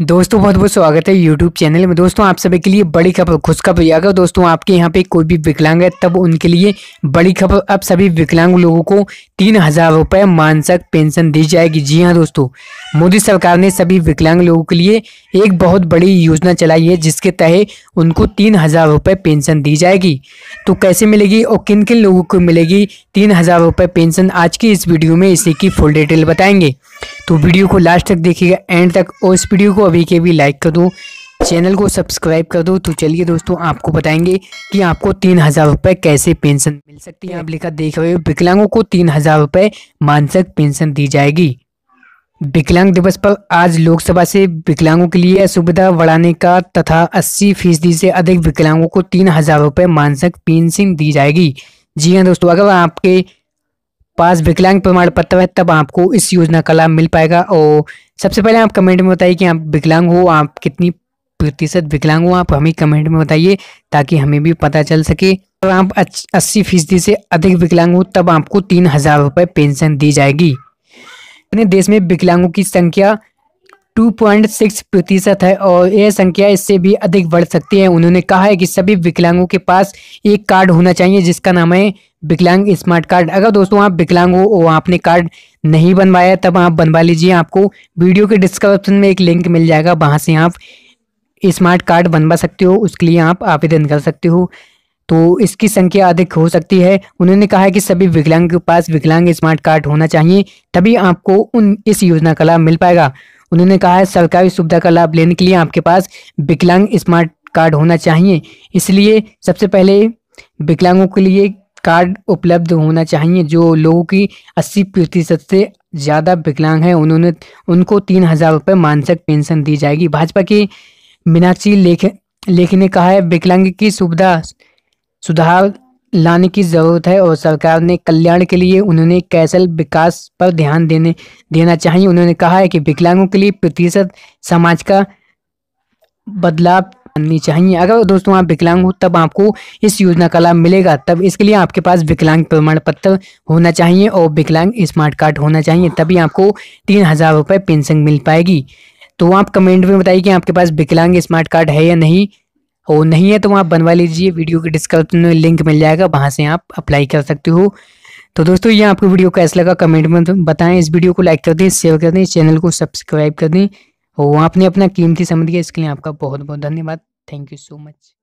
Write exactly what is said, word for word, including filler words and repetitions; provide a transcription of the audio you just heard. दोस्तों बहुत बहुत स्वागत है यूट्यूब चैनल में। दोस्तों आप सभी के लिए बड़ी खबर, खुशखबरी। अगर दोस्तों आपके यहाँ पे कोई भी विकलांग है तब उनके लिए बड़ी खबर, अब सभी विकलांग लोगों को तीन हजार रुपये मानसिक पेंशन दी जाएगी। जी हाँ दोस्तों, मोदी सरकार ने सभी विकलांग लोगों के लिए एक बहुत बड़ी योजना चलाई है जिसके तहत उनको तीन हजार रुपये पेंशन दी जाएगी। तो कैसे मिलेगी और किन किन लोगों को मिलेगी तीन हजार रुपये पेंशन, आज की इस वीडियो में इसी की फुल डिटेल बताएंगे। तो वीडियो को लास्ट तक देखिएगा, एंड तक। और इस वीडियो को अभी के भी लाइक कर दो, चैनल को सब्सक्राइब कर दो। तो चलिए दोस्तों आपको बताएंगे कि आपको तीन हज़ार रुपये कैसे पेंशन मिल सकती है। आप लिखा देख रहे हो, विकलांगों को तीन हज़ार रुपये मानसिक पेंशन दी जाएगी। विकलांग दिवस पर आज लोकसभा से विकलांगों के लिए सुविधा बढ़ाने का तथा अस्सी फीसदी से अधिक विकलांगों को तीन हज़ार रुपये मानसिक पेंशन दी जाएगी। जी हाँ दोस्तों, अगर आपके पास विकलांग प्रमाण पत्र है तब आपको इस योजना का लाभ मिल पाएगा। और सबसे पहले आप कमेंट में बताइए कि आप विकलांग हो, आप कितनी प्रतिशत विकलांग हो, आप हमें कमेंट में बताइए ताकि हमें भी पता चल सके। अगर आप अस्सी फीसदी से अधिक विकलांग हो तब आपको तीन हजार रुपये पेंशन दी जाएगी। अपने देश में विकलांगों की संख्या दो दशमलव छह प्रतिशत है और यह संख्या इससे भी अधिक बढ़ सकती है। उन्होंने कहा है कि सभी विकलांगों के पास एक कार्ड होना चाहिए जिसका नाम है विकलांग स्मार्ट कार्ड। अगर दोस्तों आप विकलांग हो और आपने कार्ड नहीं बनवाया तब आप बनवा लीजिए। आपको वीडियो के डिस्क्रिप्शन में एक लिंक मिल जाएगा, वहाँ से आप स्मार्ट कार्ड बनवा सकते हो, उसके लिए आप आवेदन कर सकते हो। तो इसकी संख्या अधिक हो सकती है। उन्होंने कहा है कि सभी विकलांग के पास विकलांग स्मार्ट कार्ड होना चाहिए, तभी आपको उन इस योजना का लाभ मिल पाएगा। उन्होंने कहा है सरकारी सुविधा का लाभ लेने के लिए आपके पास विकलांग स्मार्ट कार्ड होना चाहिए, इसलिए सबसे पहले विकलांगों के लिए कार्ड उपलब्ध होना चाहिए। जो लोगों की अस्सी प्रतिशत से ज़्यादा विकलांग हैं उन्होंने उनको तीन हज़ार रुपये मानसिक पेंशन दी जाएगी। भाजपा की मीनाक्षी लेख लेख ने कहा है विकलांग की सुविधा सुधार लाने की ज़रूरत है और सरकार ने कल्याण के लिए उन्होंने कौशल विकास पर ध्यान देने देना चाहिए। उन्होंने कहा है कि विकलांगों के लिए प्रतिशत समाज का बदलाव करनी चाहिए। अगर दोस्तों आप विकलांग हो तब आपको इस योजना का लाभ मिलेगा। तब इसके लिए आपके पास विकलांग प्रमाण पत्र होना चाहिए और विकलांग स्मार्ट कार्ड होना चाहिए, तभी आपको तीन हज़ार रुपये पेंशन मिल पाएगी। तो आप कमेंट में बताइए कि आपके पास विकलांग स्मार्ट कार्ड है या नहीं, और नहीं है तो आप बनवा लीजिए। वीडियो के डिस्क्रिप्शन में लिंक मिल जाएगा, वहाँ से आप अप्लाई कर सकते हो। तो दोस्तों ये आपको वीडियो कैसा लगा कमेंट में बताएं। इस वीडियो को लाइक कर दें, शेयर कर दें, चैनल को सब्सक्राइब कर दें। और आपने अपना कीमती समय दिया इसके लिए आपका बहुत बहुत धन्यवाद। Thank you so much.